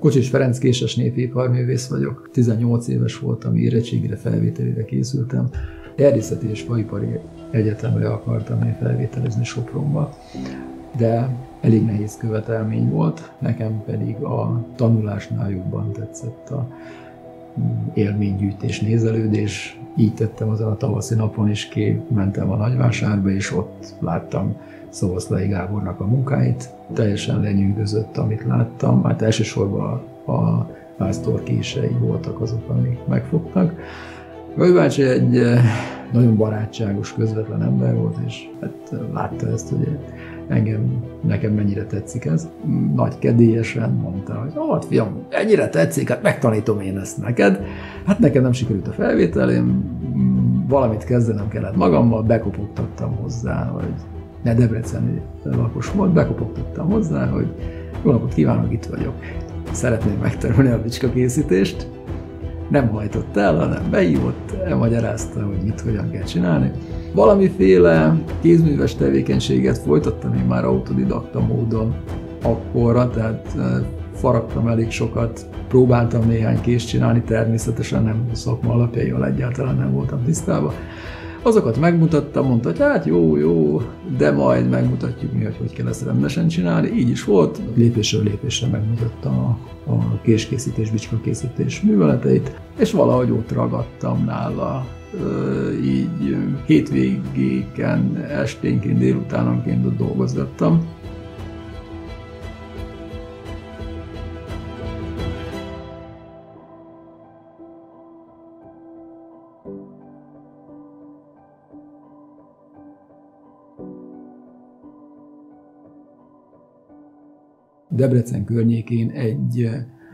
Kocsis Ferenc, késes népi iparművész vagyok. 18 éves voltam, érettségire, felvételére készültem. Erdészeti és faipari egyetemre akartam én felvételizni Sopronba, de elég nehéz követelmény volt, nekem pedig a tanulásnál jobban tetszett a élménygyűjtés, nézelődés. Így tettem azon a tavaszi napon is ki, mentem a Nagyvásárba, és ott láttam Szoboszlai Gábornak a munkáit. Teljesen lenyűgözött, amit láttam. Hát elsősorban a pásztorkései voltak azok, amik megfogtak. Gabi bácsi egy nagyon barátságos, közvetlen ember volt, és hát látta ezt, hogy nekem mennyire tetszik ez. Nagy kedélyesen mondta, hogy hát fiam, ennyire tetszik, hát megtanítom én ezt neked. Hát nekem nem sikerült a felvételém, valamit kezdenem kellett magammal, bekopogtattam hozzá, hogy ne Debreceni lakos volt, bekopogtattam hozzá, hogy jó napot kívánok, itt vagyok. Szeretném megtanulni a bicska készítést. Nem hajtott el, hanem beívott, elmagyarázta, hogy mit, hogyan kell csinálni. Valamiféle kézműves tevékenységet folytattam én már autodidakta módon akkorra, tehát faragtam elég sokat, próbáltam néhány kést csinálni, természetesen nem szakma alapjaival egyáltalán nem voltam tisztában. Azokat megmutattam, mondta, hogy hát jó, de majd megmutatjuk mi, hogy kell ezt rendesen csinálni. Így is volt, lépésről lépésre megmutattam a késkészítés, bicskakészítés műveleteit, és valahogy ott ragadtam nála. Így hétvégéken, esténként, délutánonként ott dolgozgattam. Debrecen környékén egy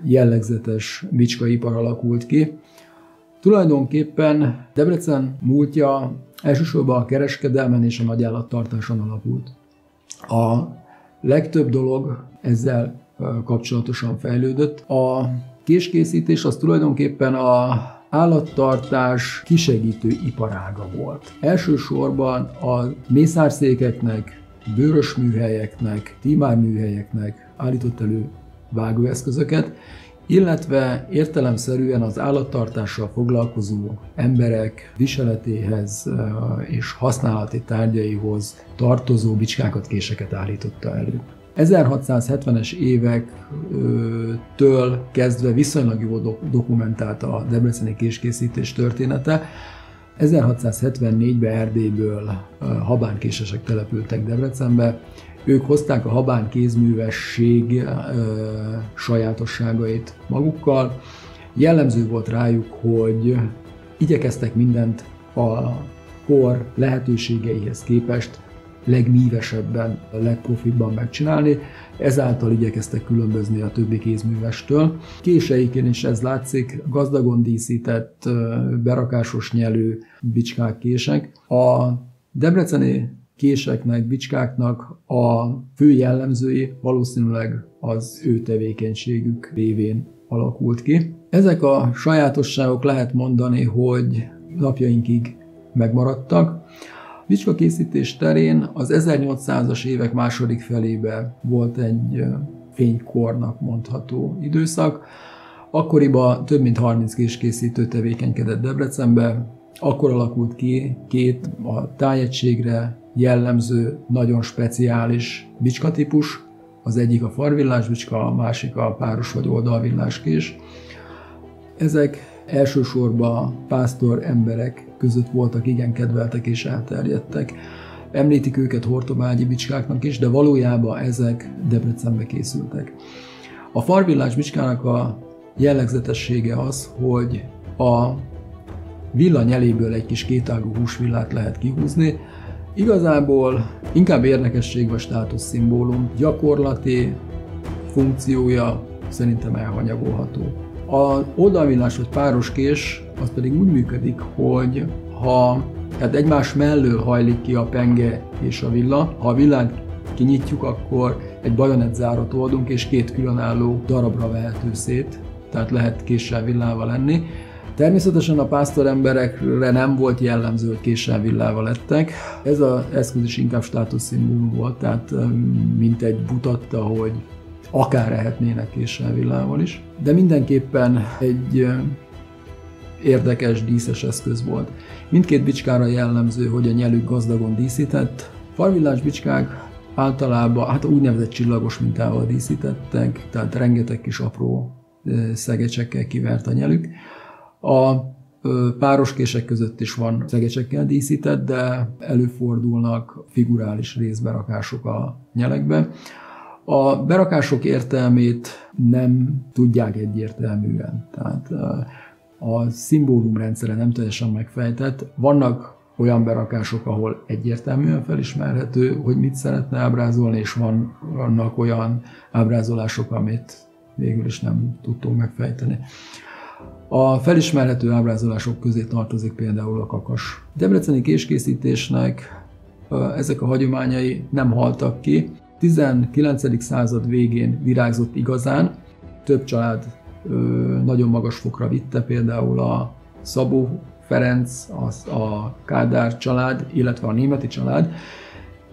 jellegzetes bicskaipar alakult ki. Tulajdonképpen Debrecen múltja elsősorban a kereskedelmen és a nagyállattartáson alapult. A legtöbb dolog ezzel kapcsolatosan fejlődött. A késkészítés az tulajdonképpen a állattartás kisegítő iparága volt. Elsősorban a mészárszékeknek, bőrös műhelyeknek, tímár műhelyeknek állított elő vágóeszközöket, illetve értelemszerűen az állattartással foglalkozó emberek viseletéhez és használati tárgyaihoz tartozó bicskákat, késeket állította elő. 1670-es évektől kezdve viszonylag jól dokumentált a debreceni késkészítés története. 1674-ben Erdélyből habánkésesek települtek Debrecenbe. Ők hozták a habán kézművesség sajátosságait magukkal. Jellemző volt rájuk, hogy igyekeztek mindent a kor lehetőségeihez képest legmívesebben, legprofibban megcsinálni, ezáltal igyekeztek különbözni a többi kézművestől. Késeiken is ez látszik, gazdagon díszített, berakásos nyelű bicskák, kések. A debreceni késeknek, bicskáknak a fő jellemzői valószínűleg az ő tevékenységük révén alakult ki. Ezek a sajátosságok lehet mondani, hogy napjainkig megmaradtak. Bicskakészítés terén az 1800-as évek második felébe volt egy fénykornak mondható időszak. Akkoriban több mint 30 késkészítő tevékenykedett Debrecenbe. Akkor alakult ki két a tájegységre jellemző, nagyon speciális bicskatípus. Az egyik a farvillás bicska, a másik a páros vagy oldalvillás kés. Ezek elsősorban pásztor emberek között voltak igen kedveltek és elterjedtek. Említik őket hortobágyi bicskáknak is, de valójában ezek Debrecenbe készültek. A farvillás bicskának a jellegzetessége az, hogy a villanyelébből egy kis kétágú húsvillát lehet kihúzni. Igazából inkább érdekesség vagy státuszszimbólum, gyakorlati funkciója szerintem elhanyagolható. Az oldalvillás vagy páros kés az pedig úgy működik, hogy ha tehát egymás mellől hajlik ki a penge és a villa, ha a villát kinyitjuk, akkor egy bajonettzárat oldunk, és két különálló darabra vehető szét, tehát lehet késsel villával lenni. Természetesen a pásztoremberekre nem volt jellemző, hogy késsel villával lettek. Ez az eszköz is inkább státuszszimbólum volt, tehát mintegy mutatta, hogy akár ehetnének késselvillával is, de mindenképpen egy érdekes, díszes eszköz volt. Mindkét bicskára jellemző, hogy a nyelük gazdagon díszített. Farvillás bicskák általában úgynevezett csillagos mintával díszítettek, tehát rengeteg kis apró szegecsekkel kivert a nyelük. A pároskések között is van szegecsekkel díszített, de előfordulnak figurális részberakások a nyelekbe. A berakások értelmét nem tudják egyértelműen, tehát a szimbólumrendszere nem teljesen megfejtett. Vannak olyan berakások, ahol egyértelműen felismerhető, hogy mit szeretne ábrázolni, és vannak olyan ábrázolások, amit végül is nem tudtunk megfejteni. A felismerhető ábrázolások közé tartozik például a kakas. Debreceni késkészítésnek ezek a hagyományai nem haltak ki. 19. század végén virágzott igazán, több család nagyon magas fokra vitte, például a Szabó Ferenc, a Kádár család, illetve a Németi család.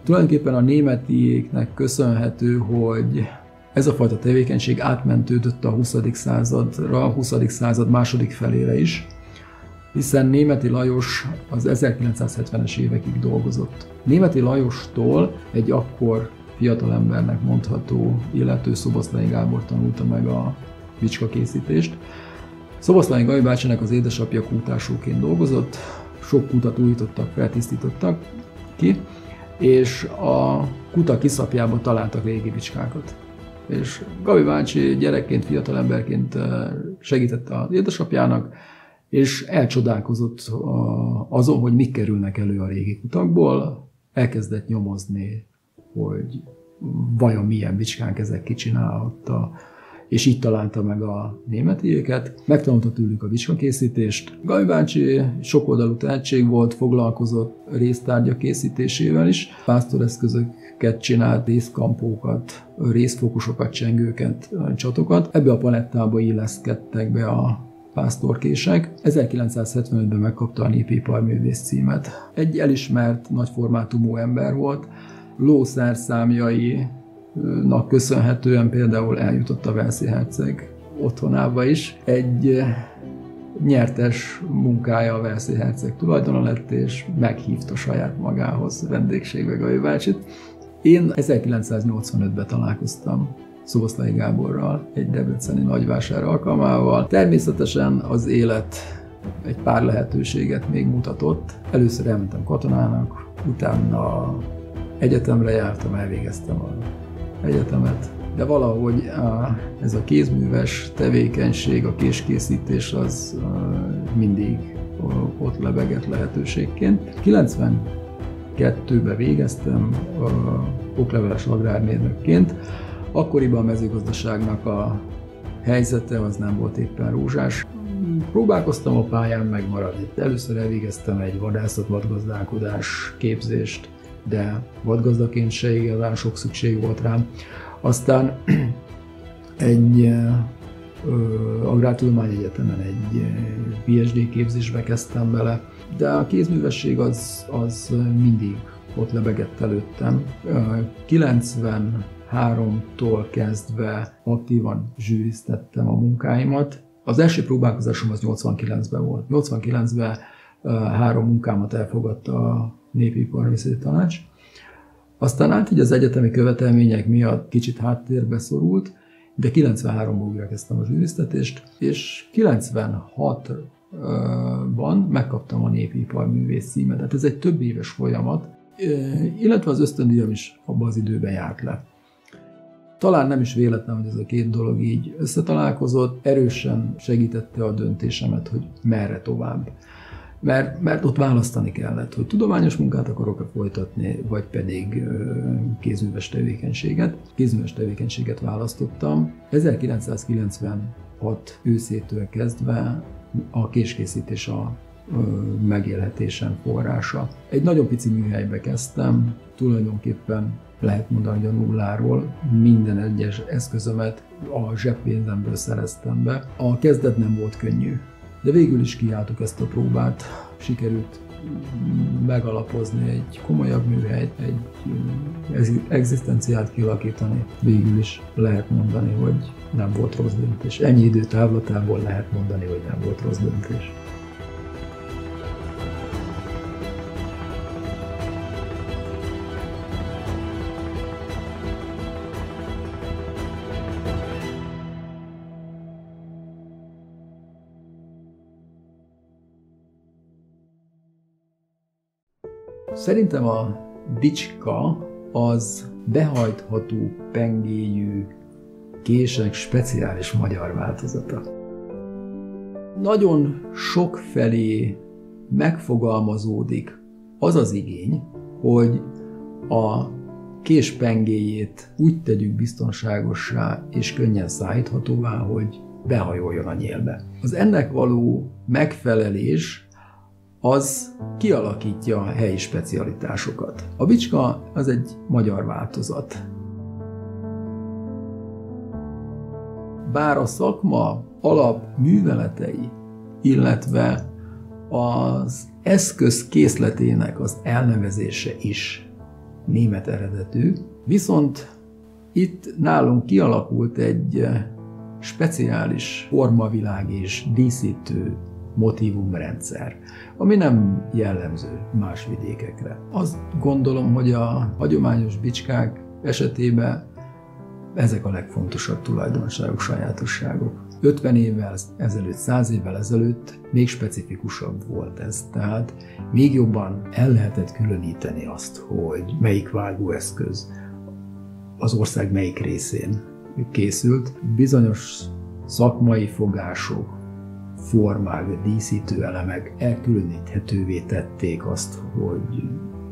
Tulajdonképpen a németieknek köszönhető, hogy ez a fajta tevékenység átmentődött a 20. századra, a 20. század második felére is, hiszen Németi Lajos az 1970-es évekig dolgozott. Németi Lajostól egy akkor fiatalembernek mondható illető, Szoboszlai Gábor tanulta meg a bicskakészítést. Szoboszlai Gai bácsinak az édesapja kútásóként dolgozott, sok kutat újítottak, feltisztítottak ki, és a kuta kiszapjában találtak régi bicskákat. És Gabi bácsi gyerekként, fiatalemberként segített az édesapjának, és elcsodálkozott azon, hogy mik kerülnek elő a régi kutakból, elkezdett nyomozni, hogy vajon milyen bicskánk ezek, kicsinálhatta, és így találta meg a németieket. Megtanulta tőlük a bicskakészítést. Gabi bácsi sokoldalú tehetség volt, foglalkozott résztárgyak készítésével is. Pásztoreszközöket csinált, részkampókat, részfókusokat, csengőket, csatokat. Ebbe a palettába illeszkedtek be a pásztorkések. 1975-ben megkapta a Népi Iparművész címet. Egy elismert, nagyformátumú ember volt. Lószerszámjainak köszönhetően például eljutott a Velszi Herceg otthonába is. Egy nyertes munkája a Velszi Herceg tulajdona lett, és meghívta saját magához vendégségbe Gabi bácsit. Én 1985-ben találkoztam Szoboszlai Gáborral egy debreceni nagyvásár alkalmával. Természetesen az élet egy pár lehetőséget még mutatott. Először elmentem katonának, utána egyetemre jártam, elvégeztem az egyetemet, de valahogy ez a kézműves tevékenység, a késkészítés az mindig ott lebegett lehetőségként. 92-ben végeztem okleveles agrármérnökként. Akkoriban a mezőgazdaságnak a helyzete az nem volt éppen rózsás. Próbálkoztam a pályán megmaradni. Először elvégeztem egy vadászat-vadgazdálkodás képzést, de vadgazdaként se igazán sok szükség volt rám. Aztán egy agrártudományegyetemen egy PhD képzésbe kezdtem bele, de a kézművesség az mindig ott lebegett előttem. 93-tól kezdve aktívan zsűriztettem a munkáimat. Az első próbálkozásom az 89-ben volt. 89-ben 3 munkámat elfogadta a Népi Iparművészeti Tanács. Aztán így az egyetemi követelmények miatt kicsit háttérbe szorult, de 93-ban újra kezdtem a zsűriztetést, és 96-ban megkaptam a Népi Iparművész címet. Tehát ez egy több éves folyamat, illetve az ösztöndíjam is abban az időben járt le. Talán nem is véletlen, hogy ez a két dolog így összetalálkozott, erősen segítette a döntésemet, hogy merre tovább. Mert ott választani kellett, hogy tudományos munkát akarok-e folytatni, vagy pedig kézműves tevékenységet. Kézműves tevékenységet választottam. 1996 őszétől kezdve a késkészítés a megélhetésem forrása. Egy nagyon pici műhelybe kezdtem, tulajdonképpen lehet mondani, hogy a nulláról minden egyes eszközömet a zseppénzemből szereztem be. A kezdet nem volt könnyű. De végül is kiálltuk ezt a próbát, sikerült megalapozni egy komolyabb műhelyt, egy egzisztenciát kialakítani. Végül is lehet mondani, hogy nem volt rossz döntés. Ennyi idő távlatából lehet mondani, hogy nem volt rossz döntés. Szerintem a bicska az behajtható pengéjű kések speciális magyar változata. Nagyon sokfelé megfogalmazódik az az igény, hogy a kés pengéjét úgy tegyük biztonságossá és könnyen szállíthatóvá, hogy behajoljon a nyélbe. Az ennek való megfelelés az kialakítja a helyi specialitásokat. A bicska az egy magyar változat. Bár a szakma alapműveletei, illetve az eszköz készletének az elnevezése is német eredetű, viszont itt nálunk kialakult egy speciális formavilág és díszítő motívumrendszer, ami nem jellemző más vidékekre. Azt gondolom, hogy a hagyományos bicskák esetében ezek a legfontosabb tulajdonságok, sajátosságok. 50 évvel ezelőtt, 100 évvel ezelőtt még specifikusabb volt ez, tehát még jobban el lehetett különíteni azt, hogy melyik vágóeszköz az ország melyik részén készült. Bizonyos szakmai fogások, formák, díszítő elemek elkülöníthetővé tették azt, hogy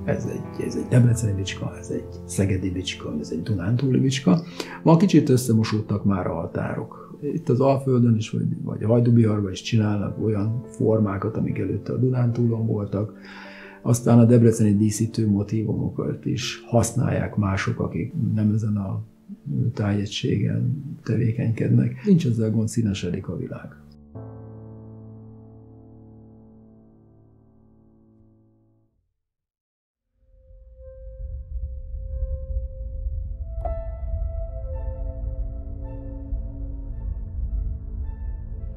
ez egy debreceni bicska, ez egy szegedi bicska, ez egy dunántúli bicska. Ma kicsit összemosódtak már a határok. Itt az Alföldön is, vagy Hajdúbiharban is csinálnak olyan formákat, amik előtte a Dunántúlon voltak. Aztán a debreceni díszítő motívumokat is használják mások, akik nem ezen a tájegységen tevékenykednek. Nincs ezzel gond, színesedik a világ.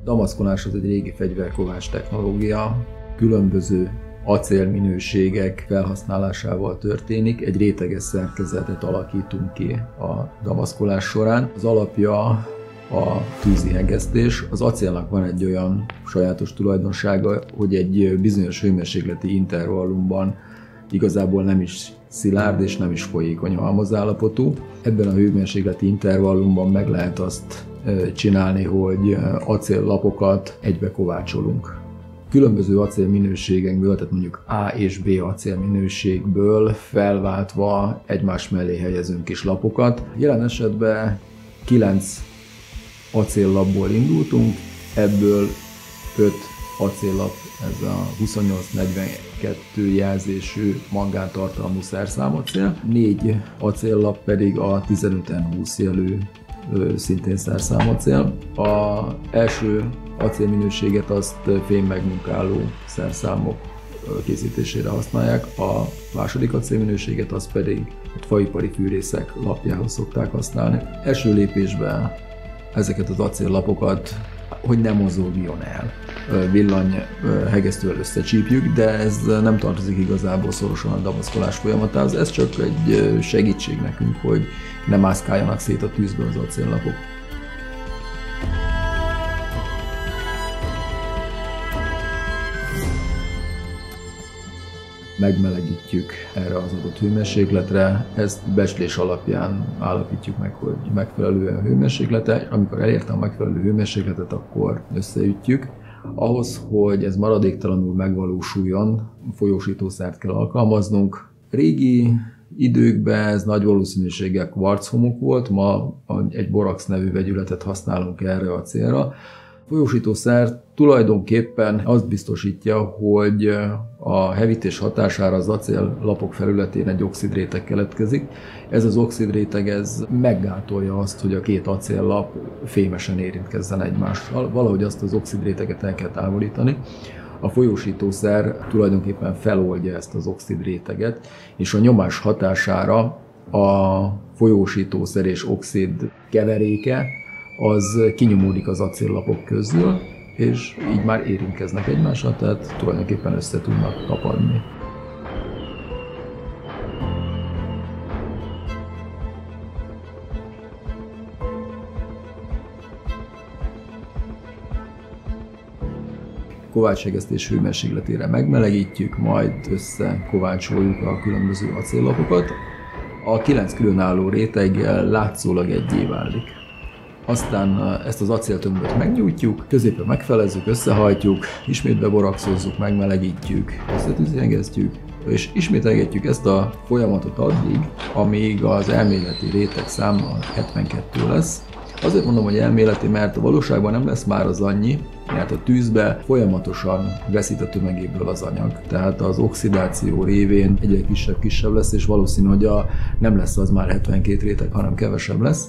Damaszkolás az egy régi fegyverkovás technológia, különböző acélminőségek felhasználásával történik, egy réteges szerkezetet alakítunk ki a damaszkolás során. Az alapja a tűzihegesztés. Az acélnak van egy olyan sajátos tulajdonsága, hogy egy bizonyos hőmérsékleti intervallumban igazából nem is szilárd és nem is folyékony halmazállapotú. Ebben a hőmérsékleti intervallumban meg lehet azt csinálni, hogy acéllapokat egybe kovácsolunk. Különböző acélminőségekből, tehát mondjuk A és B acélminőségből felváltva egymás mellé helyezünk kis lapokat. Jelen esetben 9 acéllapból indultunk, ebből 5 acéllap, ez a 2842 jelzésű mangántartalmú szerszámacél, 4 acéllap pedig a 15N20 jelű szintén szerszámacél. A első acélminőséget azt fém megmunkáló szerszámok készítésére használják, a második acélminőséget azt pedig a faipari fűrészek lapjához szokták használni. Első lépésben ezeket az acéllapokat, hogy nem mozogjon el, villanyhegesztővel összecsípjük, de ez nem tartozik igazából szorosan a damaszkolás folyamatához, ez csak egy segítség nekünk, hogy ne mászkáljanak szét a tűzbe az acéllapok. Megmelegítjük erre az adott hőmérsékletre, ezt becslés alapján állapítjuk meg, hogy megfelelő a hőmérséklete, amikor elérte a megfelelő hőmérsékletet, akkor összeütjük. Ahhoz, hogy ez maradéktalanul megvalósuljon, folyósítószert kell alkalmaznunk. Régi időkben ez nagy valószínűséggel kvarchomok volt, ma egy borax nevű vegyületet használunk erre a célra. A folyósítószer tulajdonképpen azt biztosítja, hogy a hevítés hatására az acél lapok felületén egy oxidréteg keletkezik. Ez az oxidréteg ez meggátolja azt, hogy a két acéllap fémesen érintkezzen egymással. Valahogy azt az oxidréteget el kell távolítani. a folyósítószer tulajdonképpen feloldja ezt az oxid réteget, és a nyomás hatására a folyósítószer és oxid keveréke az kinyomódik az acéllapok közül, és így már érintkeznek egymással, tehát tulajdonképpen össze tudnak tapadni. Kovácsegesztés hőmérsékletére megmelegítjük, majd összekovácsoljuk a különböző acéllapokat. A 9 különálló réteg látszólag eggyé válik. Aztán ezt az acéltömböt megnyújtjuk, középen megfelezzük, összehajtjuk, ismét beboraxozzuk, megmelegítjük, összetüzengesztjük, és ismételgetjük ezt a folyamatot addig, amíg az elméleti réteg száma 72 lesz. Azért mondom, hogy elméleti, mert a valóságban nem lesz már az annyi, mert a tűzbe folyamatosan veszít a tömegéből az anyag. Tehát az oxidáció révén egyre kisebb-kisebb lesz, és valószínű, hogy nem lesz az már 72 réteg, hanem kevesebb lesz.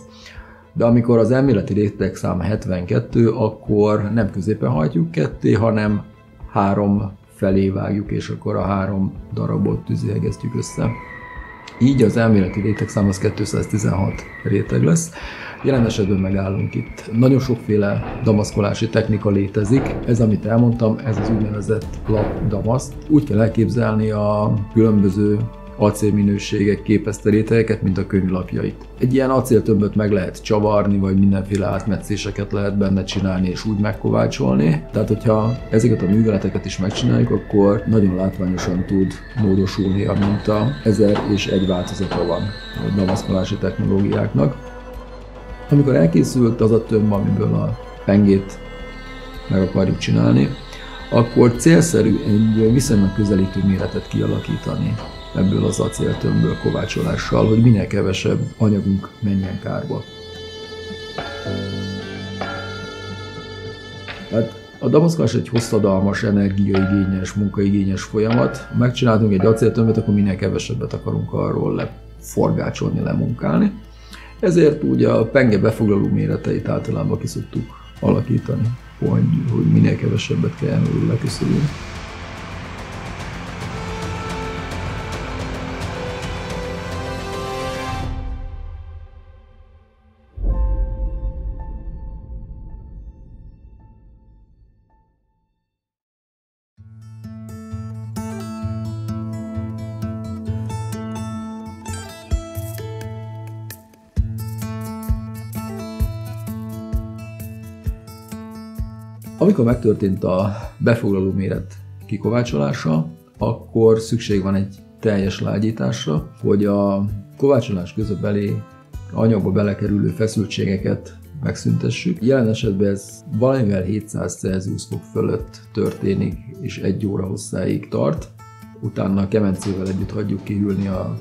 De amikor az elméleti réteg száma 72, akkor nem középen hajtjuk ketté, hanem 3 felé vágjuk, és akkor a 3 darabot tüzéhegeztjük össze. Így az elméleti réteg száma 216 réteg lesz. Jelen esetben megállunk itt. Nagyon sokféle damaszkolási technika létezik. Ez, amit elmondtam, ez az úgynevezett lapdamaszt. Úgy kell elképzelni a különböző acélminőségek képezte rétegeket, mint a könyvlapjait. Egy ilyen acéltömböt meg lehet csavarni, vagy mindenféle átmetszéseket lehet benne csinálni és úgy megkovácsolni. Tehát, hogyha ezeket a műveleteket is megcsináljuk, akkor nagyon látványosan tud módosulni a minta. 1001 változata van a damaszkolási technológiáknak. Amikor elkészült az a tömb, amiből a pengét meg akarjuk csinálni, akkor célszerű egy viszonylag közelítő méretet kialakítani ebből az acéltömbből kovácsolással, hogy minél kevesebb anyagunk menjen kárba. Hát a damaszkolás egy hosszadalmas, energiaigényes, munkaigényes folyamat. Ha megcsináltunk egy acéltömböt, akkor minél kevesebbet akarunk arról leforgácsolni, lemunkálni. Ezért ugye a penge befoglaló méreteit általában ki szoktuk alakítani, hogy minél kevesebbet kell leküszölni. Amikor megtörtént a befoglaló méret kikovácsolása, akkor szükség van egy teljes lágyításra, hogy a kovácsolás közöbeli anyagba belekerülő feszültségeket megszüntessük. Jelen esetben ez valamivel 700 Celsius fok fölött történik, és 1 óra hosszáig tart. Utána a kemencével együtt hagyjuk kihűlni a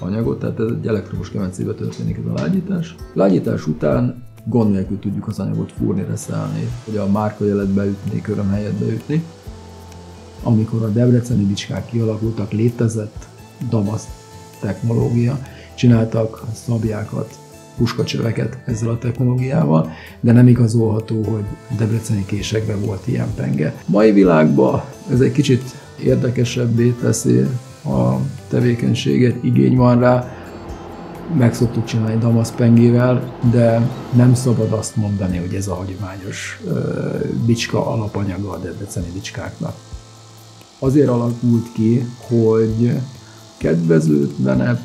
anyagot, tehát ez egy elektromos kemencébe történik ez a lágyítás. Lágyítás után gond nélkül tudjuk az anyagot fúrni, reszelni, hogy a márkajelet beütni, köröm helyett beütni. Amikor a debreceni bicskák kialakultak, létezett damaszt technológia, csináltak szabjákat, puskacsöveket ezzel a technológiával, de nem igazolható, hogy debreceni késekben volt ilyen penge. Mai világban ez egy kicsit érdekesebbé teszi a tevékenységet, igény van rá. Meg szoktuk csinálni damaszpengével, de nem szabad azt mondani, hogy ez a hagyományos bicska alapanyaga a debreceni bicskáknak. Azért alakult ki, hogy kedvezőtlenebb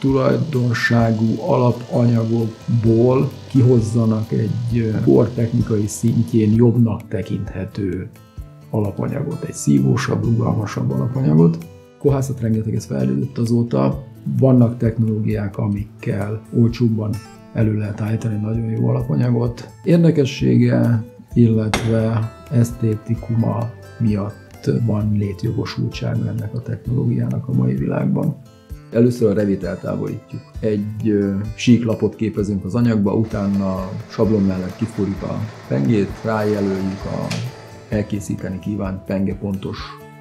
tulajdonságú alapanyagokból kihozzanak egy bortechnikai szintjén jobbnak tekinthető alapanyagot, egy szívósabb, rugalmasabb alapanyagot. Kohászat rengeteget fejlődött azóta. Vannak technológiák, amikkel olcsóbban elő lehet állítani nagyon jó alapanyagot. Érdekessége, illetve esztétikuma miatt van létjogosultsága ennek a technológiának a mai világban. Először a revét eltávolítjuk. Egy síklapot képezünk az anyagba, utána sablon mellett kifúrjuk a pengét, rájelöljük a elkészíteni kívánt pengepontos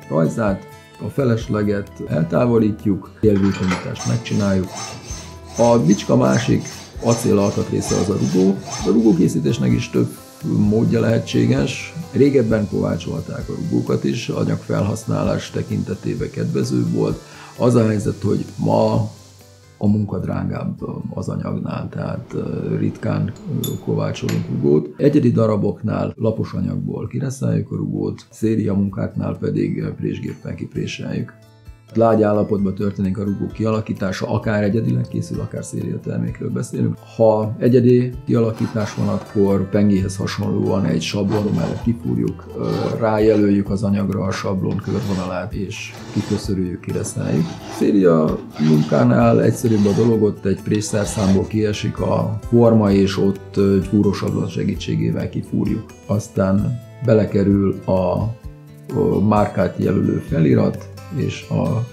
rajzát, a felesleget eltávolítjuk, élvékonyítást megcsináljuk. A bicska másik acélalkatrésze az a rugó. A rugókészítésnek is több módja lehetséges. Régebben kovácsolták a rugókat is, anyagfelhasználás tekintetében kedvező volt. Az a helyzet, hogy ma a munka drágább az anyagnál, tehát ritkán kovácsolunk rugót. Egyedi daraboknál lapos anyagból kireszeljük a rugót, széria munkáknál pedig présgéppel kipréseljük. Lágy állapotban történik a rugó kialakítása, akár egyedileg készül, akár széria termékről beszélünk. Ha egyedi kialakítás van, akkor pengéhez hasonlóan egy sablon mellett kifúrjuk, rájelöljük az anyagra a sablon körvonalát és kiköszörüljük, kireszeljük. Széria munkánál egyszerűbb a dolog, ott egy présszerszámból kiesik a forma, és ott egy fúrósablon segítségével kifúrjuk. Aztán belekerül a márkát jelölő felirat és a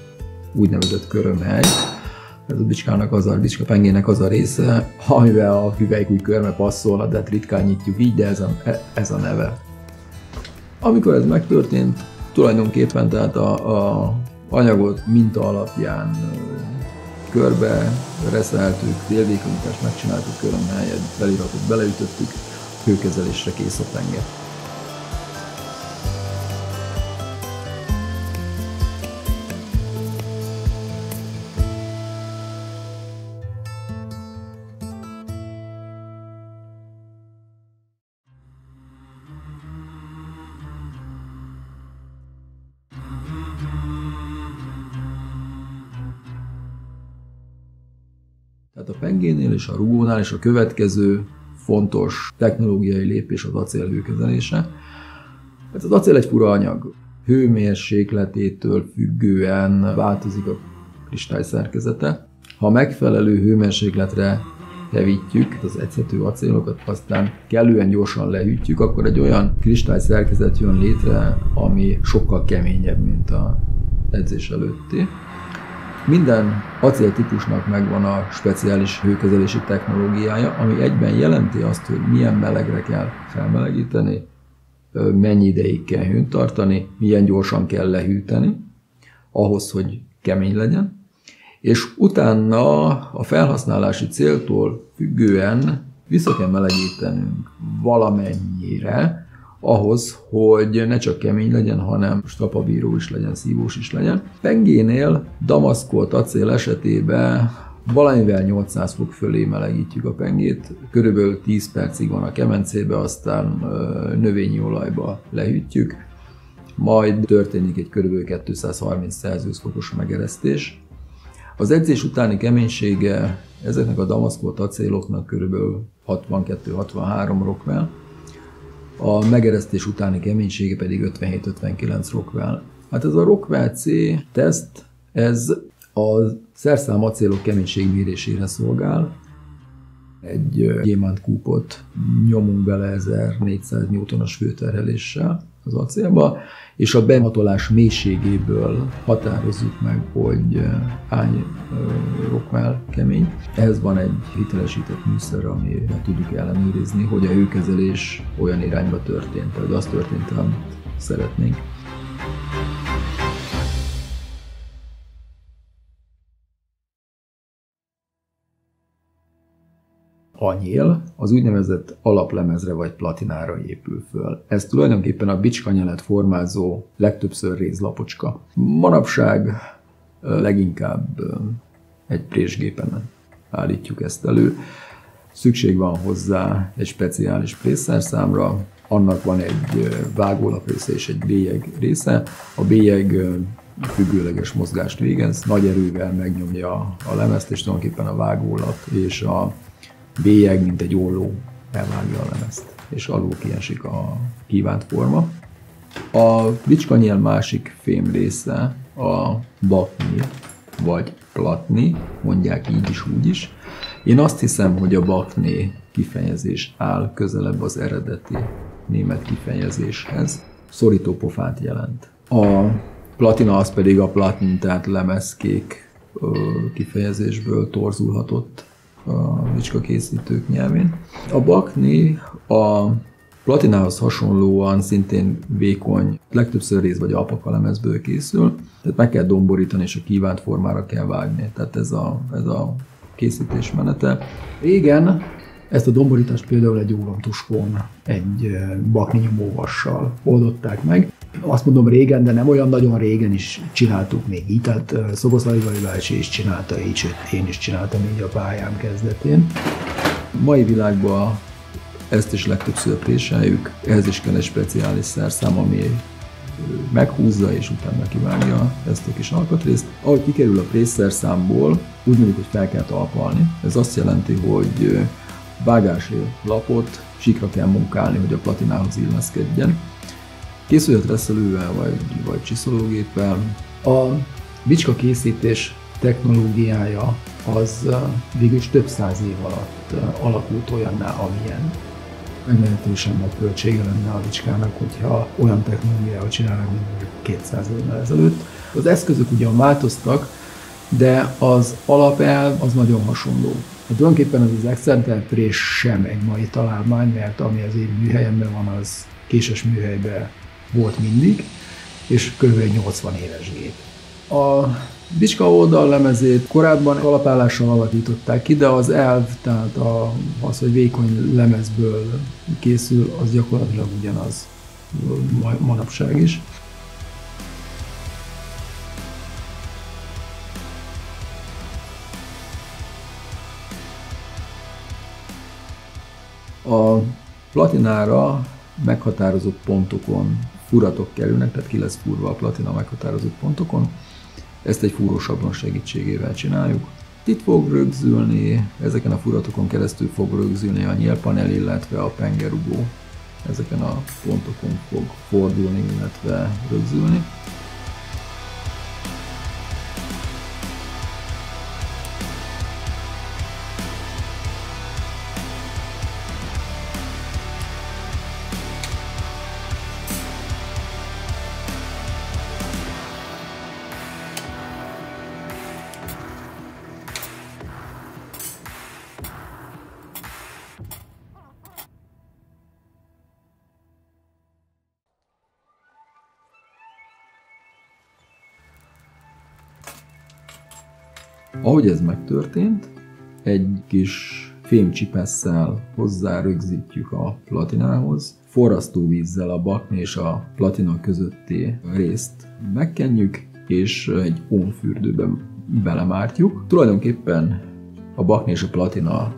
úgynevezett körömhely. Ez a bicskának az a bicskapengének az a része, amivel a hüvelyk úgy körme passzolna, de ritkán nyitjuk így, de ez a neve. Amikor ez megtörtént, tulajdonképpen tehát a anyagot minta alapján körbe reszeltük, délvékonyítást megcsináltuk, körömhelyet, feliratot beleütöttük, hőkezelésre kész a penge. Tehát a pengénél és a rugónál és a következő fontos technológiai lépés az acél hőkezelése. Hát az acél egy fura anyag. Hőmérsékletétől függően változik a kristály szerkezete. Ha megfelelő hőmérsékletre hevítjük az ecető acélokat, aztán kellően gyorsan lehűtjük, akkor egy olyan kristály szerkezet jön létre, ami sokkal keményebb, mint az edzés előtti. Minden acéltípusnak megvan a speciális hőkezelési technológiája, ami egyben jelenti azt, hogy milyen melegre kell felmelegíteni, mennyi ideig kell hűn tartani, milyen gyorsan kell lehűteni, ahhoz, hogy kemény legyen. És utána a felhasználási céltól függően vissza kell melegítenünk valamennyire, ahhoz, hogy ne csak kemény legyen, hanem strapabíró is legyen, szívós is legyen. Pengénél damaszkolt acél esetében valamivel 800 fok fölé melegítjük a pengét, körülbelül 10 percig van a kemencébe, aztán növényi olajba lehűtjük, majd történik egy körülbelül 230 Celsius fokos megeresztés. Az edzés utáni keménysége ezeknek a damaszkolt acéloknak körülbelül 62-63 Rockwell, a megeresztés utáni keménysége pedig 57-59 Rockwell. Hát ez a Rockwell C teszt, ez a szerszám acélok keménységmérésére szolgál. Egy gyémántkúpot nyomunk bele 1400 N-as főterheléssel az acélba, és a behatolás mélységéből határozzuk meg, hogy hány Rockwell kemény. Ehhez van egy hitelesített műszer, amivel tudjuk ellenőrizni, hogy a hőkezelés olyan irányba történt, hogy az történt, amit szeretnénk. A nyél az úgynevezett alaplemezre vagy platinára épül föl. Ez tulajdonképpen a bicska nyelet formázó legtöbbször rézlapocska. Manapság leginkább egy présgépen állítjuk ezt elő. Szükség van hozzá egy speciális présszerszámra, annak van egy vágólap része és egy bélyeg része. A bélyeg függőleges mozgást végez, nagy erővel megnyomja a lemezt, és tulajdonképpen a vágólap és a bélyeg, mint egy olló, elvágja a lemezt, és alul kiesik a kívánt forma. A bicskanyél másik fém része a baknyél, vagy platni, mondják így is, úgy is. Én azt hiszem, hogy a bakné kifejezés áll közelebb az eredeti német kifejezéshez. Szorító pofát jelent. A platina az pedig a platni, tehát lemezkék kifejezésből torzulhatott a bicskakészítők nyelvén. A bakni a platinához hasonlóan szintén vékony, legtöbbször réz vagy alpakalemezből készül, tehát meg kell domborítani és a kívánt formára kell vágni. Tehát ez a készítés menete. Régen Ezt a domborítást például egy órantuskon, egy bakni nyomóvassal oldották meg. Azt mondom régen, de nem olyan nagyon régen is csináltuk még így, tehát Szoboszlai Gábor is csinálta így, sőt én is csináltam így a pályám kezdetén. A mai világban ezt is legtöbbször préseljük, ehhez is kell egy speciális szerszám, ami meghúzza és utána kivágja ezt a kis alkatrészt. Ahogy kikerül a prészerszámból, úgy mondjuk, hogy fel kell talpalni. Ez azt jelenti, hogy vágási lapot síkra kell munkálni, hogy a platinához illeszkedjen. Készüljött reszelővel vagy csiszológéppel. A bicska készítés technológiája az végülis több száz év alatt alakult olyanná, amilyen. Meglehetősen nagy költsége lenne a bicskának, hogyha olyan technológiával csinálnak, mint mondjuk 200 évvel ezelőtt. Az eszközök ugyan változtak, de az alapelv az nagyon hasonló. Hát tulajdonképpen az excenterprés sem egy mai találmány, mert ami az én műhelyemben van, az késes műhelyben volt mindig, és kb. 80 éves gép. A bicska oldallemezét korábban kalapálással alakították ki, de az elv, tehát az, hogy vékony lemezből készül, az gyakorlatilag ugyanaz manapság is. A platinára meghatározott pontokon furatok kerülnek, tehát ki lesz fúrva a platina meghatározott pontokon. Ezt egy fúrósablon segítségével csináljuk. Itt fog rögzülni, ezeken a furatokon keresztül fog rögzülni a nyílpanel, illetve a pengerugó. Ezeken a pontokon fog fordulni, illetve rögzülni. Ahogy ez megtörtént, egy kis fémcsipesszel hozzárögzítjük a platinához, forrasztóvízzel a bakni és a platina közötti részt megkenjük, és egy ómfürdőben belemártjuk. Tulajdonképpen a bakni és a platina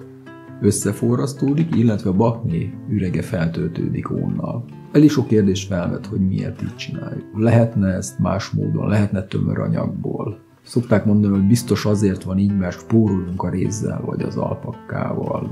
összeforrasztódik, illetve a bakni ürege feltöltődik ónnal. Elég sok kérdés felvet, hogy miért így csináljuk. Lehetne ezt más módon, lehetne tömöranyagból. Szokták mondani, hogy biztos azért van így, mert spórolunk a rézzel vagy az alpakkával.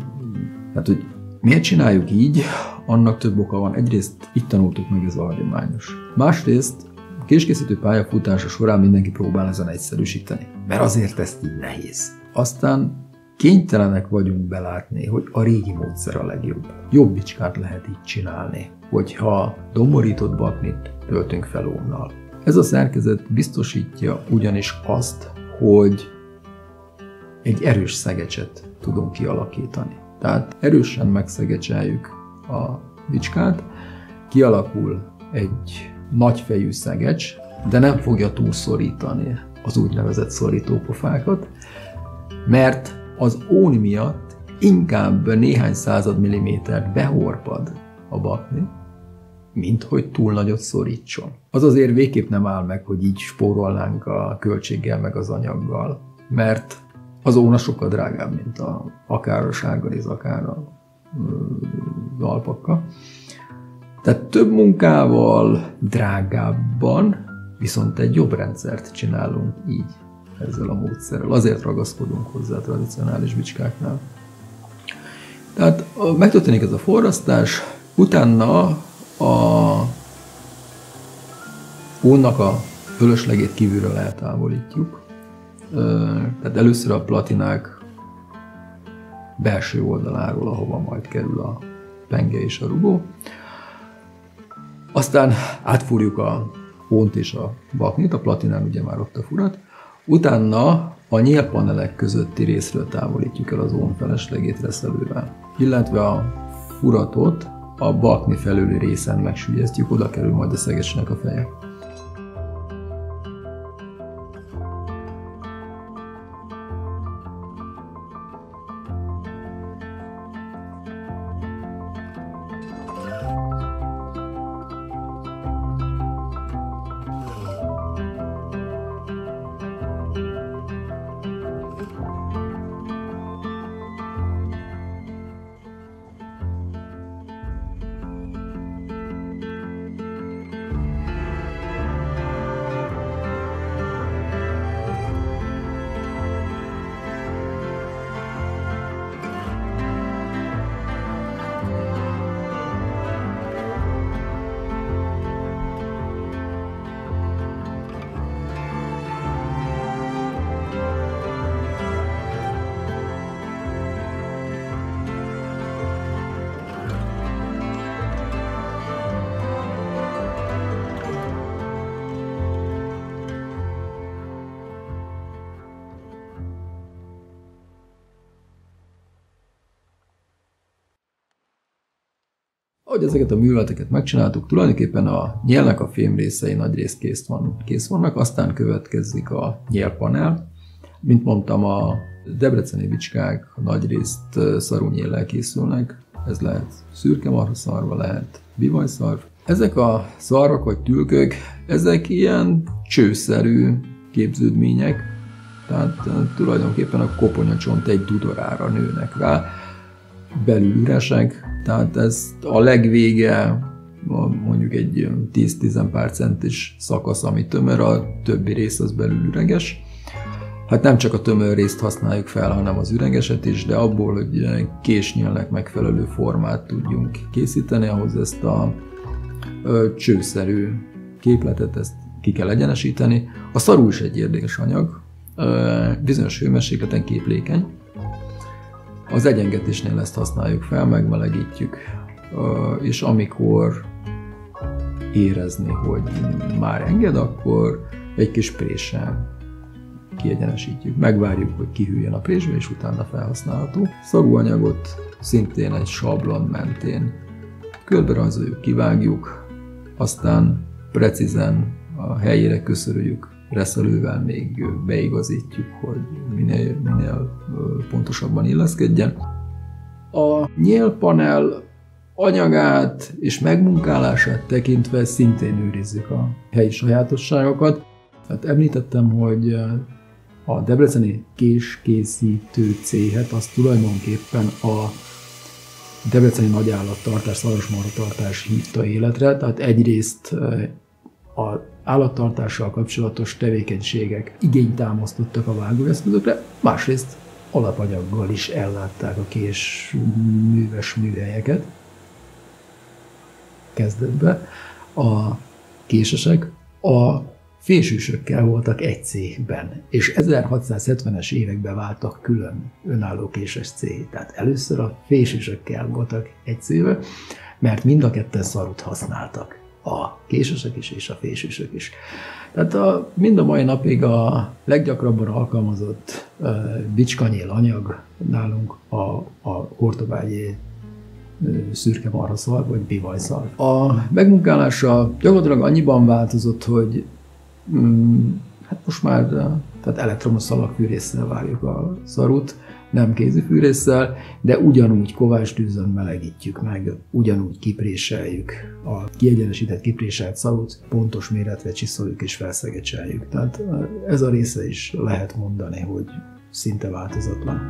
Tehát, hogy miért csináljuk így, annak több oka van. Egyrészt itt tanultuk meg, ez a hagyományos. Másrészt a késkészítő pályafutása során mindenki próbál ezen egyszerűsíteni, mert azért ezt így nehéz. Aztán kénytelenek vagyunk belátni, hogy a régi módszer a legjobb. Jobb bicskát lehet így csinálni, hogyha domborított baknit töltünk fel ónnal. Ez a szerkezet biztosítja ugyanis azt, hogy egy erős szegecset tudunk kialakítani. Tehát erősen megszegecseljük a bicskát, kialakul egy nagyfejű szegecs, de nem fogja túlszorítani az úgynevezett szorítópofákat, mert az ón miatt inkább néhány század millimétert behorpad a bakni, mint hogy túl nagyot szorítson. Az azért végképp nem áll meg, hogy így spórolnánk a költséggel meg az anyaggal, mert az óna sokkal drágább, mint akár a sárgaréz, akár az alpakka. Tehát több munkával, drágábban, viszont egy jobb rendszert csinálunk így ezzel a módszerrel. Azért ragaszkodunk hozzá a tradicionális bicskáknál. Tehát megtörténik ez a forrasztás, utána a ónnak a fölöslegét kívülről eltávolítjuk. Tehát először a platinák belső oldaláról, ahova majd kerül a penge és a rugó. Aztán átfúrjuk a ónt és a baknit, a platinán ugye már ott a furat. Utána a nyílpanelek közötti részről távolítjuk el az ón feleslegét reszelővel, illetve a furatot a bakni felüli részen megsülyeztjük, oda kerül majd a szegecsnek a feje. Ahogy ezeket a műveleteket megcsináltuk, tulajdonképpen a nyélnek a film részei nagyrészt kész vannak, aztán következik a nyélpanel. Mint mondtam, a debreceni bicskák nagyrészt szarúnyéllel készülnek, ez lehet szürke marhaszarva, lehet bivajszarv. Ezek a szarvak vagy tülkök, ezek ilyen csőszerű képződmények, tehát tulajdonképpen a koponyacsont egy dudorára nőnek rá, belülüresek, tehát ez a legvége, mondjuk egy 10-10 pár centis szakasz, ami tömör, a többi rész az belül üreges. Hát nem csak a tömör részt használjuk fel, hanem az üregeset is, de abból, hogy késnyélnek megfelelő formát tudjunk készíteni, ahhoz ezt a csőszerű képletet, ezt ki kell egyenesíteni. A szarú is egy érdekes anyag, bizonyos hőmérsékleten képlékeny. Az egyengetésnél ezt használjuk fel, megmelegítjük, és amikor érezni, hogy már enged, akkor egy kis préssel kiegyenesítjük. Megvárjuk, hogy kihűljön a présbe, és utána felhasználható. Szagúanyagot szintén egy sablon mentén körberajzoljuk, kivágjuk, aztán precízen a helyére köszörüljük, reszelővel még beigazítjuk, hogy minél pontosabban illeszkedjen. A nyélpanel anyagát és megmunkálását tekintve szintén őrizzük a helyi sajátosságokat. Tehát említettem, hogy a debreceni késkészítő céhet az tulajdonképpen a debreceni nagyállattartás, szarvasmarhatartás hívta életre, tehát egyrészt az állattartással kapcsolatos tevékenységek igényt támasztottak a vágóeszközökre, másrészt alapanyaggal is ellátták a késműves műhelyeket. Kezdetben a késesek a fésűsökkel voltak egy cégben, és 1670-es években váltak külön önálló késes céhé. Tehát először a fésűsökkel voltak egy cégben, mert mind a ketten szarut használtak. A késesek is, és a fésűsök is. Tehát mind a mai napig a leggyakrabban alkalmazott bicskanyél anyag nálunk a hortobágyi szürke marhaszarv, vagy bivajszarv. A megmunkálása gyakorlatilag annyiban változott, hogy hát most már tehát elektromos szalagfűrésszel vágjuk a szarut, nem kézifűrésszel, de ugyanúgy kovástűzön melegítjük meg, ugyanúgy kipréseljük a kiegyenesített, kipréselt szarut, pontos méretre csiszoljuk és felszegecseljük. Tehát ez a része is lehet mondani, hogy szinte változatlan.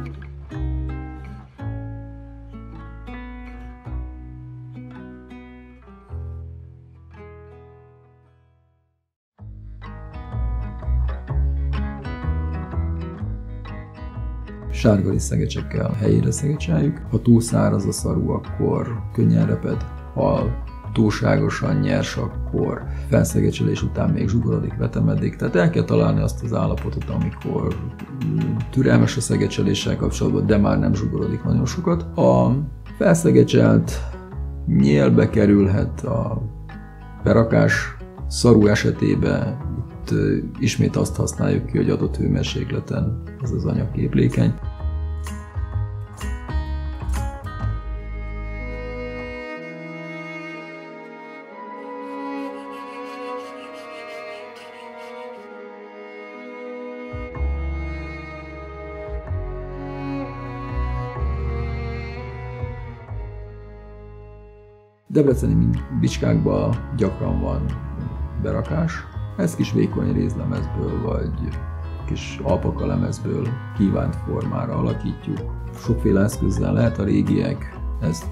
Sárga szegecsekkel helyére szegecseljük. Ha túl száraz a szarú, akkor könnyen reped. Ha túlságosan nyers, akkor felszegecselés után még zsugorodik, vetemedik. Tehát el kell találni azt az állapotot, amikor türelmes a szegecseléssel kapcsolatban, de már nem zsugorodik nagyon sokat. A felszegecselt nyélbe kerülhet a berakás. Szarú esetében itt ismét azt használjuk ki, hogy adott hőmérsékleten ez az anyag képlékeny. Debreceni bicskákban gyakran van berakás. Ez kis vékony rézlemezből vagy kis alpakalemezből kívánt formára alakítjuk. Sokféle eszközzel lehet, a régiek ezt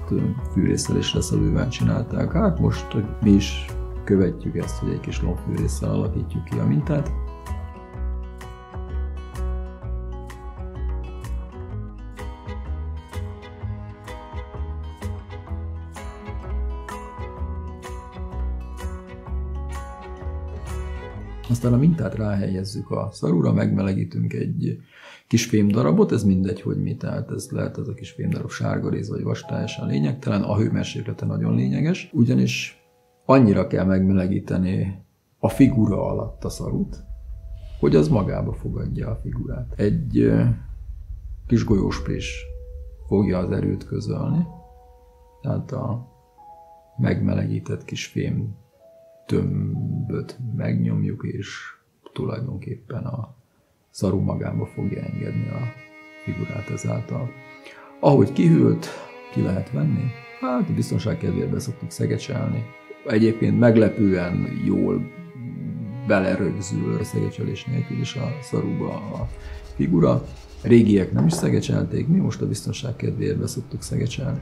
fűrészsel és reszelővel csinálták. Hát most mi is követjük ezt, hogy egy kis lombfűrészsel alakítjuk ki a mintát. Aztán a mintát ráhelyezzük a szarúra, megmelegítünk egy kis fémdarabot, ez mindegy, hogy mi, tehát ez lehet ez a kis fémdarab, sárgaréz vagy vas, teljesen lényegtelen, a hőmérséklete nagyon lényeges, ugyanis annyira kell megmelegíteni a figura alatt a szarút, hogy az magába fogadja a figurát. Egy kis golyósprés fogja az erőt közölni, tehát a megmelegített kis fém tömböt megnyomjuk, és tulajdonképpen a szaru magába fogja engedni a figurát ezáltal. Ahogy kihűlt, ki lehet venni? Hát biztonság kedvéért be szoktuk szegecselni. Egyébként meglepően jól belerögzül a szegecselés nélkül is a szaruba a figura. Régiek nem is szegecselték, mi most a biztonság kedvéért be szoktuk szegecselni.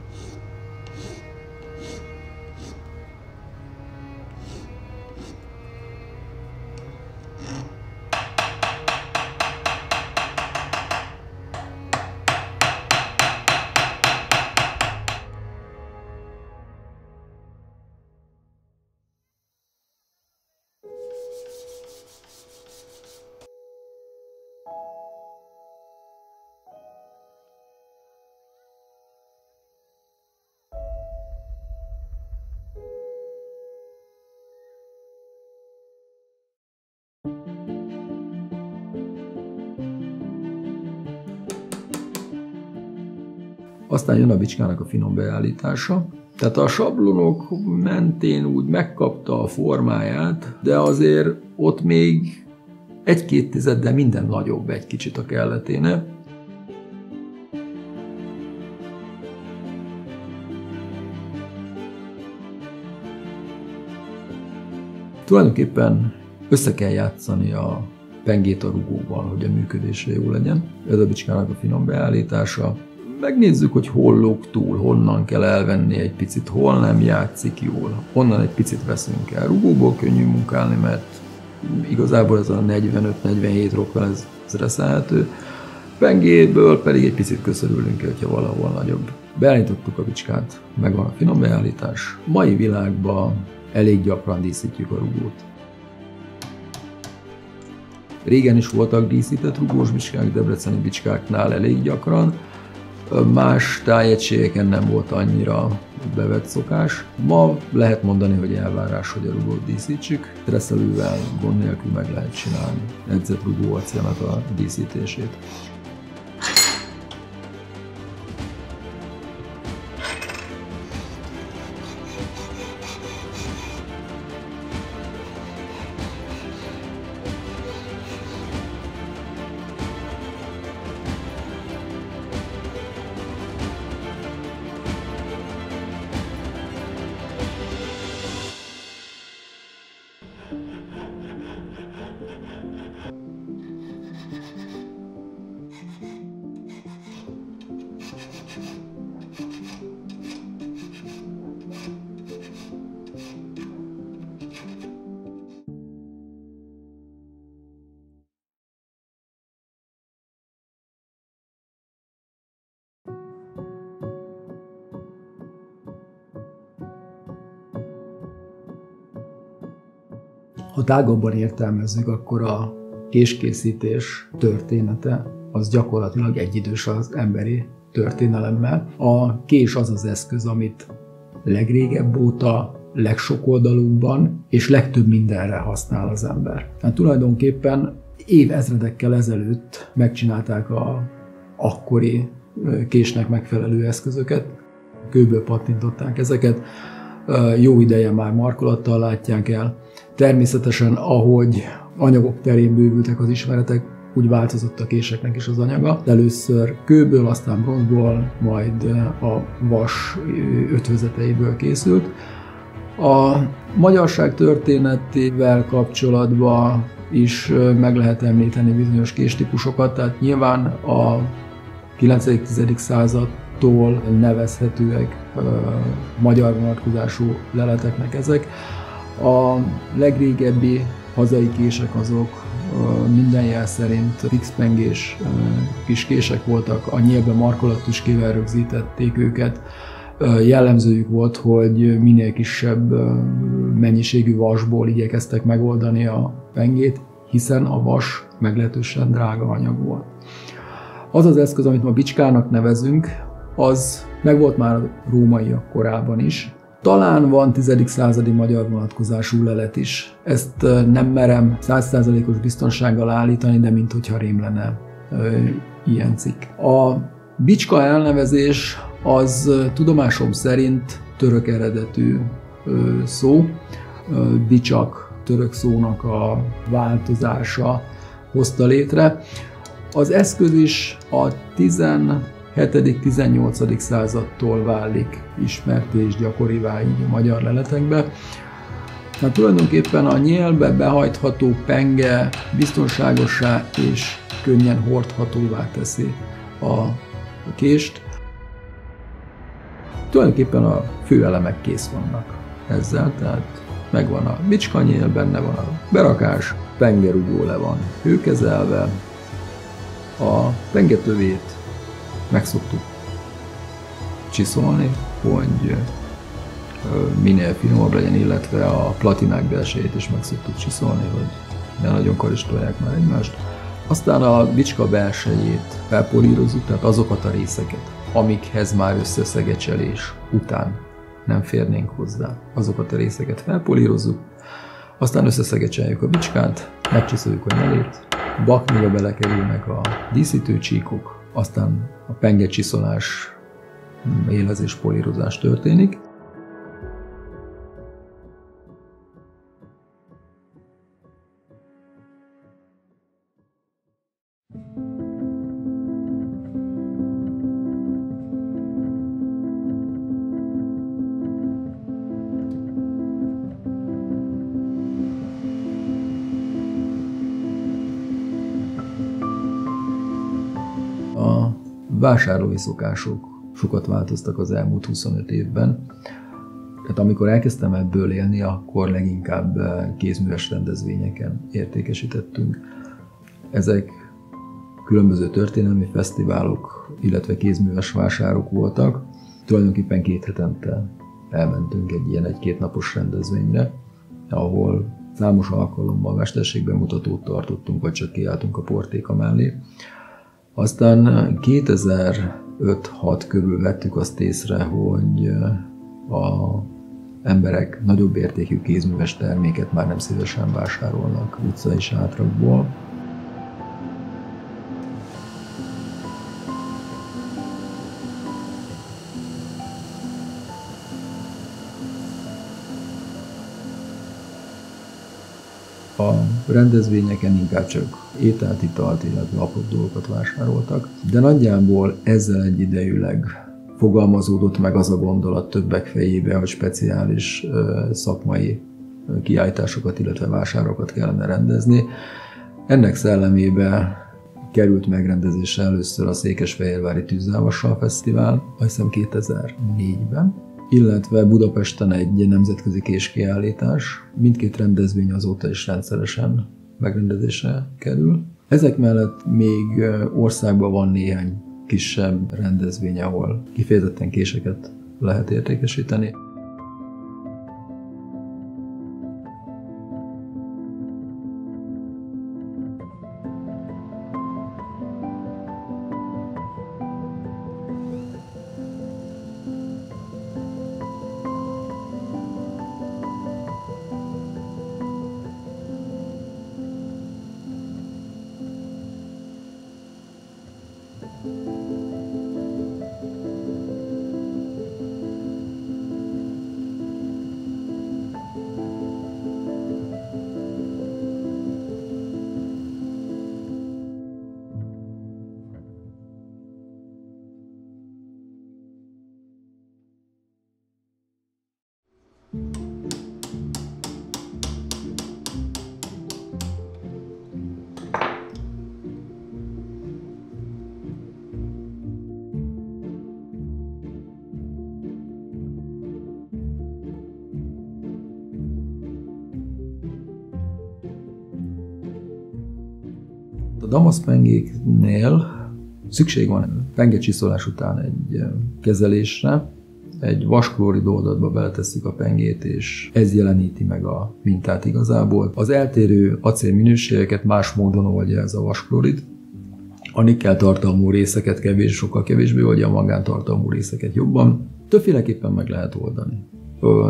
Aztán jön a bicskának a finom beállítása. Tehát a sablonok mentén úgy megkapta a formáját, de azért ott még 1-2 tizeddel minden nagyobb egy kicsit a kelleténe. Tulajdonképpen össze kell játszani a pengét a rugóval, hogy a működése jó legyen. Ez a bicskának a finom beállítása. Megnézzük, hogy hol lóg túl, honnan kell elvenni egy picit, hol nem játszik jól. Honnan egy picit veszünk el. Rugóból könnyű munkálni, mert igazából ez a 45-47 Rockwell ez reszelhető. Pengéből pedig egy picit köszörülünk el, hogyha valahol nagyobb. Beállítottuk a bicskát, megvan a finom beállítás. Mai világban elég gyakran díszítjük a rugót. Régen is voltak díszített rugós bicskák, debreceni bicskáknál elég gyakran. Más tájegységeken nem volt annyira bevett szokás. Ma lehet mondani, hogy elvárás, hogy a rugót díszítsük. Reszelővel gond nélkül meg lehet csinálni edzett rugó acélnak a díszítését. Ha tágabban értelmezzük, akkor a késkészítés története az gyakorlatilag egyidős az emberi történelemmel. A kés az az eszköz, amit legrégebb óta, legsokoldalúbban és legtöbb mindenre használ az ember. Hát tulajdonképpen évezredekkel ezelőtt megcsinálták az akkori késnek megfelelő eszközöket, kőből pattintották ezeket, jó ideje már markolattal látják el. Természetesen, ahogy anyagok terén bővültek az ismeretek, úgy változott a késeknek is az anyaga. Először kőből, aztán bronzból, majd a vas ötvözeteiből készült. A magyarság történetével kapcsolatban is meg lehet említeni bizonyos késtípusokat, tehát nyilván a 9.-10. századtól nevezhetőek magyar vonatkozású leleteknek ezek. A legrégebbi hazai kések azok minden jel szerint fixpengés kis kések voltak, a nyílbe markolattuskével rögzítették őket. Jellemzőjük volt, hogy minél kisebb mennyiségű vasból igyekeztek megoldani a pengét, hiszen a vas meglehetősen drága anyag volt. Az az eszköz, amit ma bicskának nevezünk, az megvolt már a rómaiak korában is. Talán van 10. századi magyar vonatkozású lelet is. Ezt nem merem 100%-os biztonsággal állítani, de minthogyha rém lenne ilyen cikk. A bicska elnevezés az tudomásom szerint török eredetű szó. Bicsak török szónak a változása hozta létre. Az eszköz is a 17.-18. századtól válik ismert és gyakorivá így a magyar leletekbe. Tehát tulajdonképpen a nyélbe behajtható penge biztonságossá és könnyen hordhatóvá teszi a kést. Tulajdonképpen a fő elemek kész vannak ezzel, tehát megvan a bicskanyél, benne van a berakás, pengerugó le van hőkezelve, a pengetövét meg szoktuk csiszolni, hogy minél finomabb legyen, illetve a platinák belsejét is meg szoktuk csiszolni, hogy ne nagyon karistolják már egymást. Aztán a bicska belsejét felpolírozzuk, tehát azokat a részeket, amikhez már összeszegecselés után nem férnénk hozzá. Azokat a részeket felpolírozzuk, aztán összeszegecseljük a bicskát, megcsiszoljuk a nyelét, baknyira belekerülnek a díszítőcsíkok, aztán a pengecsiszolás, élezés, polírozás történik. Vásárlói szokások sokat változtak az elmúlt 25 évben. Tehát amikor elkezdtem ebből élni, akkor leginkább kézműves rendezvényeken értékesítettünk. Ezek különböző történelmi fesztiválok, illetve kézműves vásárok voltak. Tulajdonképpen két hetente elmentünk egy ilyen egy-két napos rendezvényre, ahol számos alkalommal mesterségbemutatót tartottunk, vagy csak kiálltunk a portéka mellé. Aztán 2005-6 körül vettük azt észre, hogy az emberek nagyobb értékű kézműves terméket már nem szívesen vásárolnak utcai sátrakból. A rendezvényeken inkább csak ételt, italt, illetve apróbb dolgokat vásároltak, de nagyjából ezzel egyidejűleg fogalmazódott meg az a gondolat többek fejébe, hogy speciális szakmai kiállításokat, illetve vásárokat kellene rendezni. Ennek szellemében került megrendezésre először a Székesfehérvári Tűzzávassal Fesztivál, azt hiszem 2004-ben, illetve Budapesten egy nemzetközi késkiállítás. Mindkét rendezvény azóta is rendszeresen megrendezésre kerül. Ezek mellett még országban van néhány kisebb rendezvény, ahol kifejezetten késeket lehet értékesíteni. A damaszpengéknél szükség van pengecsiszolás után egy kezelésre. Egy vasklorid oldatba beletesszük a pengét, és ez jeleníti meg a mintát igazából. Az eltérő acélminőségeket más módon oldja ez a vasklorid. A nikkel tartalmú részeket sokkal kevésbé oldja, a magántartalmú részeket jobban. Többféleképpen meg lehet oldani.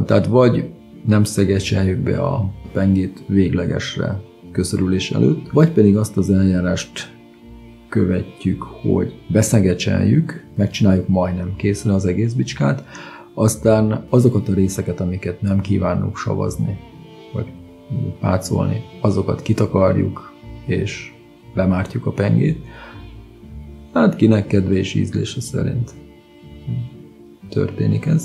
Tehát vagy nem szegecseljük be a pengét véglegesre, köszörülés előtt, vagy pedig azt az eljárást követjük, hogy beszegecseljük, megcsináljuk majdnem készre az egész bicskát, aztán azokat a részeket, amiket nem kívánunk savazni, vagy pácolni, azokat kitakarjuk, és lemártjuk a pengét. Hát kinek kedve és ízlése szerint történik ez.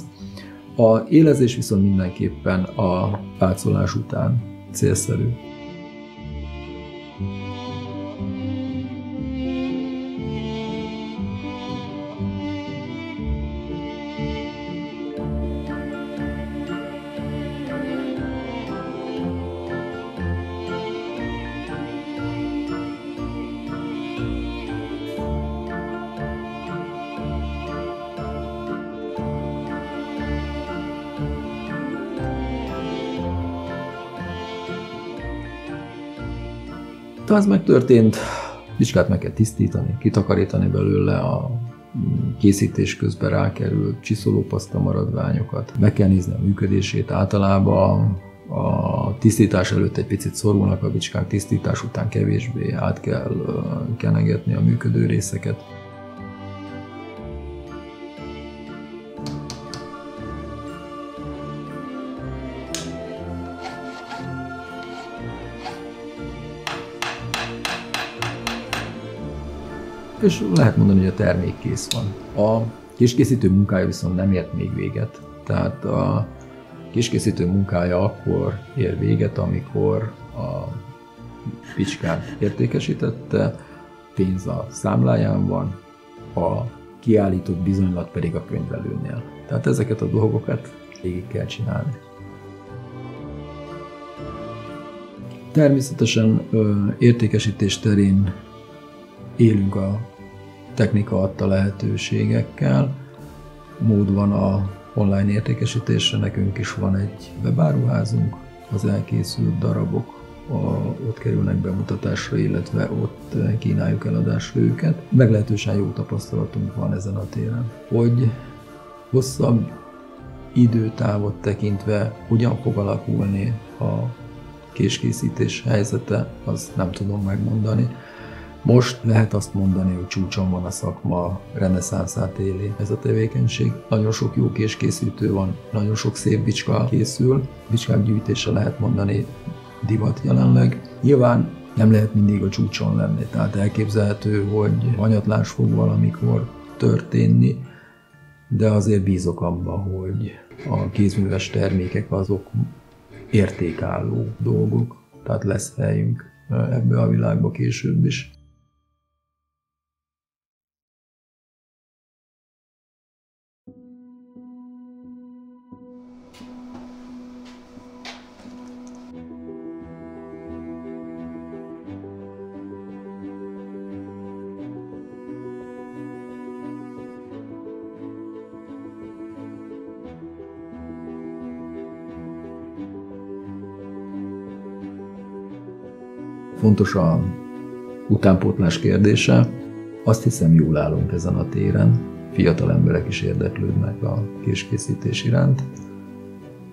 A élezés viszont mindenképpen a pácolás után célszerű. Az megtörtént, bicskát meg kell tisztítani, kitakarítani belőle a készítés közben rákerült csiszolópaszta maradványokat. Meg kell nézni a működését, általában a tisztítás előtt egy picit szorulnak a bicskák, tisztítás után kevésbé, át kell kenegetni a működő részeket. És lehet mondani, hogy a termék kész van. A késkészítő munkája viszont nem ért még véget. Tehát a késkészítő munkája akkor ér véget, amikor a bicskát értékesítette, pénz a számláján van, a kiállított bizonylat pedig a könyvelőnél. Tehát ezeket a dolgokat végig kell csinálni. Természetesen értékesítés terén élünk a technika adta lehetőségekkel. Mód van a online értékesítésre, nekünk is van egy webáruházunk, az elkészült darabok ott kerülnek bemutatásra, illetve ott kínáljuk eladásra őket. Meglehetősen jó tapasztalatunk van ezen a téren, hogy hosszabb időtávot tekintve hogyan fog alakulni a késkészítés helyzete, azt nem tudom megmondani. Most lehet azt mondani, hogy csúcson van a szakma, reneszánszát éli ez a tevékenység. Nagyon sok jó késkészítő van, nagyon sok szép bicska készül. Bicskák gyűjtése, lehet mondani, divat jelenleg. Nyilván nem lehet mindig a csúcson lenni, tehát elképzelhető, hogy hanyatlás fog valamikor történni, de azért bízok abba, hogy a kézműves termékek azok értékálló dolgok, tehát lesz helyünk ebbe a világba később is. Fontos a utánpótlás kérdése. Azt hiszem, jól állunk ezen a téren. Fiatal emberek is érdeklődnek a késkészítés iránt.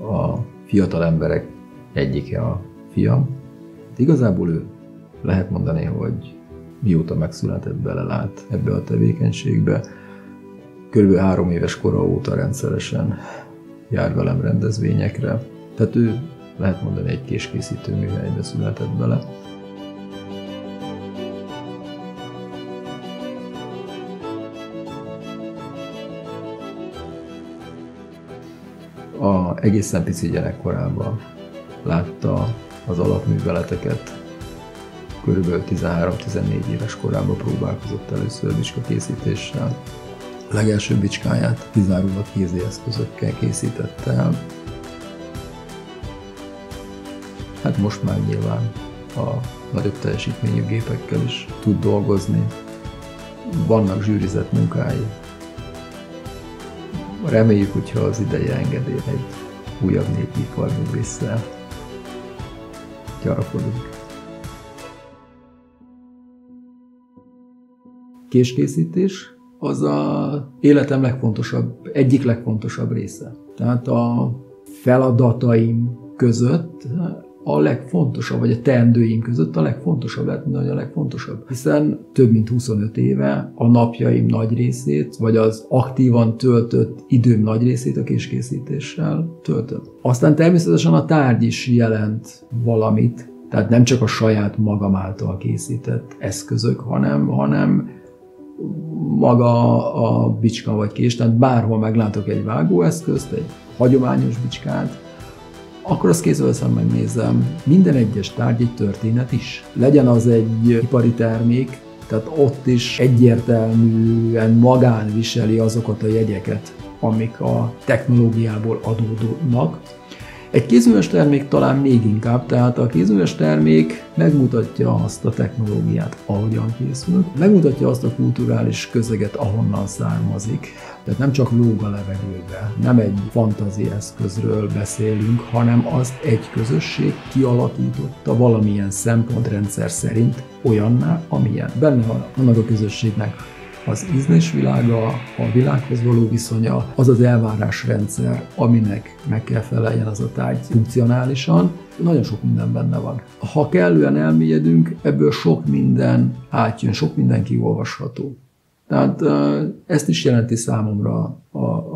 A fiatal emberek egyike a fiam. Igazából ő, lehet mondani, hogy mióta megszületett, belelát ebbe a tevékenységbe. Körülbelül 3 éves kora óta rendszeresen jár velem rendezvényekre. Tehát ő, lehet mondani, egy késkészítő műhelybe született bele. Egészen pici gyerekkorában látta az alapműveleteket, körülbelül 13-14 éves korában próbálkozott először bicskakészítéssel. A legelső bicskáját kizárólag kézi eszközökkel készítette el. Hát most már nyilván a nagyobb teljesítményű gépekkel is tud dolgozni. Vannak zsűrizett munkái. Reméljük, hogyha az ideje engedi, egy újabb népi iparművésszel gyarakodunk. Késkészítés az a életem egyik legfontosabb része. Tehát a feladataim között a legfontosabb, vagy a teendőim között a legfontosabb, lehet mondani, hogy a legfontosabb. Hiszen több mint 25 éve a napjaim nagy részét, vagy az aktívan töltött időm nagy részét a késkészítéssel töltöm. Aztán természetesen a tárgy is jelent valamit, tehát nem csak a saját magam által készített eszközök, hanem maga a bicska vagy kés, tehát bárhol meglátok egy vágóeszközt, egy hagyományos bicskát, akkor azt kézzel veszem, megnézem. Minden egyes tárgy egy történet is. Legyen az egy ipari termék, tehát ott is egyértelműen magán viseli azokat a jegyeket, amik a technológiából adódnak. Egy kézműves termék talán még inkább, tehát a kézműves termék megmutatja azt a technológiát, ahogyan készült, megmutatja azt a kulturális közeget, ahonnan származik. Tehát nem csak lóg a levegőbe, nem egy fantázia eszközről beszélünk, hanem azt egy közösség kialakította valamilyen szempontrendszer szerint olyanná, amilyen. Benne van annak a közösségnek az ízlésvilága, a világhoz való viszonya, az az elvárásrendszer, aminek meg kell feleljen az a tárgy funkcionálisan. Nagyon sok minden benne van. Ha kellően elmélyedünk, ebből sok minden átjön, sok minden kiolvasható. Tehát ezt is jelenti számomra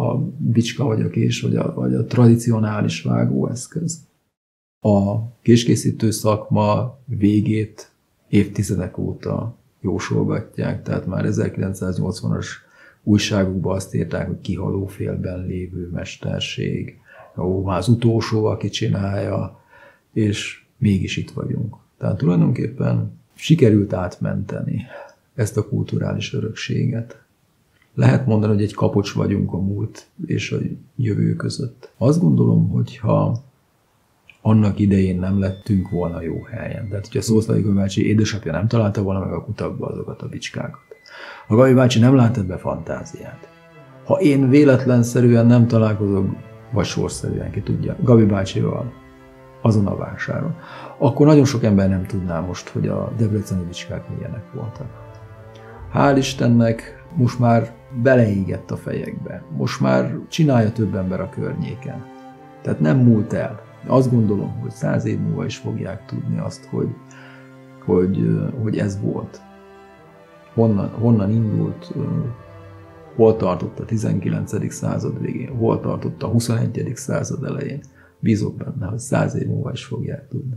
a bicska vagy a kés, vagy a tradicionális vágóeszköz. A késkészítő szakma végét évtizedek óta jósolgatják, tehát már 1980-as újságokban azt írták, hogy kihalófélben lévő mesterség, már az utolsó, aki csinálja, és mégis itt vagyunk. Tehát tulajdonképpen sikerült átmenteni ezt a kulturális örökséget. Lehet mondani, hogy egy kapocs vagyunk a múlt és a jövő között. Azt gondolom, hogyha annak idején nem lettünk volna jó helyen. Tehát, hogyha Szoboszlai bácsi édesapja nem találta volna meg a kutakba azokat a bicskákat. A Gabi bácsi nem látott be fantáziát. Ha én véletlenszerűen nem találkozok, vagy sorszerűen, ki tudja, Gabi bácsival azon a vásáron, akkor nagyon sok ember nem tudná most, hogy a debreceni bicskák milyenek voltak. Hál' Istennek most már beleégett a fejekbe. Most már csinálja több ember a környéken. Tehát nem múlt el. Azt gondolom, hogy 100 év múlva is fogják tudni azt, hogy ez volt. Honnan indult, hol tartott a 19. század végén, hol tartott a 21. század elején. Bízok benne, hogy 100 év múlva is fogják tudni.